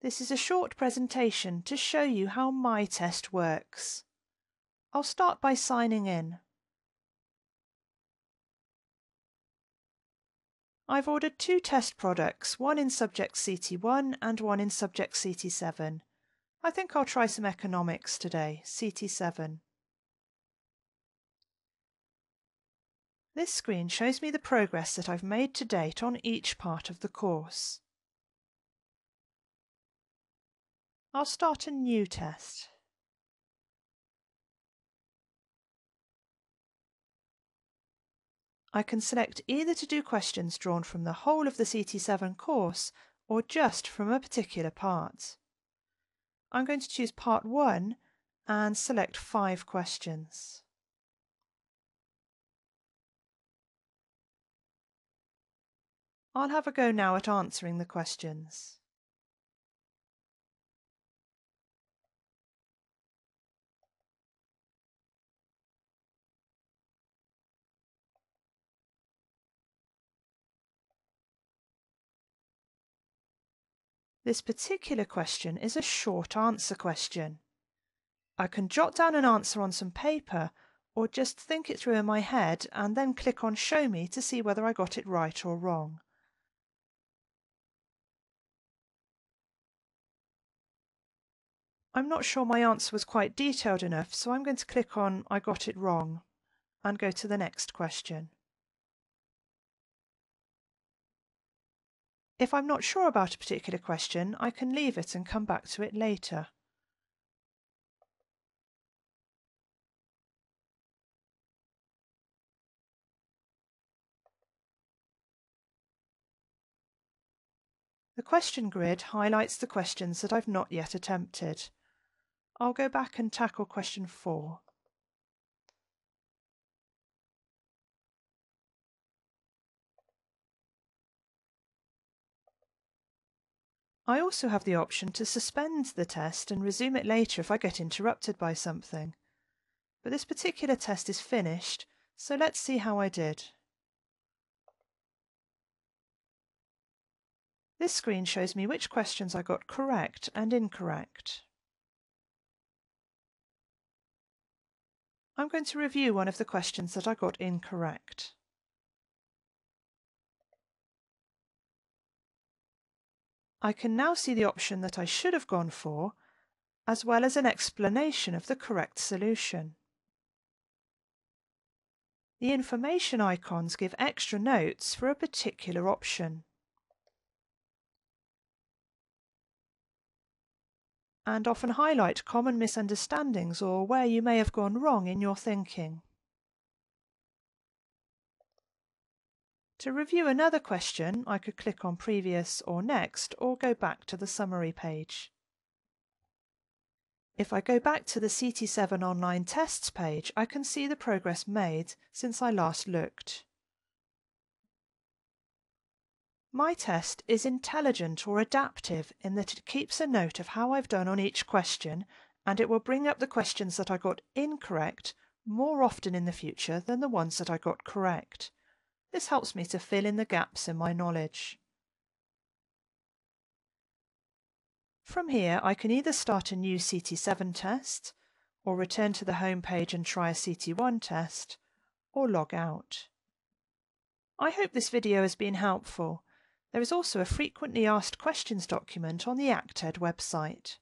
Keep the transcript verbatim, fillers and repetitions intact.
This is a short presentation to show you how my test works. I'll start by signing in. I've ordered two test products, one in subject C T one and one in subject C T seven. I think I'll try some economics today, C T seven. This screen shows me the progress that I've made to date on each part of the course. I'll start a new test. I can select either to do questions drawn from the whole of the C T seven course or just from a particular part. I'm going to choose part one and select five questions. I'll have a go now at answering the questions. This particular question is a short answer question. I can jot down an answer on some paper or just think it through in my head and then click on Show Me to see whether I got it right or wrong. I'm not sure my answer was quite detailed enough, so I'm going to click on I got it wrong and go to the next question. If I'm not sure about a particular question, I can leave it and come back to it later. The question grid highlights the questions that I've not yet attempted. I'll go back and tackle question four. I also have the option to suspend the test and resume it later if I get interrupted by something. But this particular test is finished, so let's see how I did. This screen shows me which questions I got correct and incorrect. I'm going to review one of the questions that I got incorrect. I can now see the option that I should have gone for, as well as an explanation of the correct solution. The information icons give extra notes for a particular option. And often highlight common misunderstandings or where you may have gone wrong in your thinking. To review another question, I could click on Previous or Next or go back to the summary page. If I go back to the C T seven online tests page, I can see the progress made since I last looked. My test is intelligent or adaptive in that it keeps a note of how I've done on each question, and it will bring up the questions that I got incorrect more often in the future than the ones that I got correct. This helps me to fill in the gaps in my knowledge. From here, I can either start a new C T seven test, or return to the home page and try a C T one test, or log out. I hope this video has been helpful. There is also a frequently asked questions document on the ActEd website.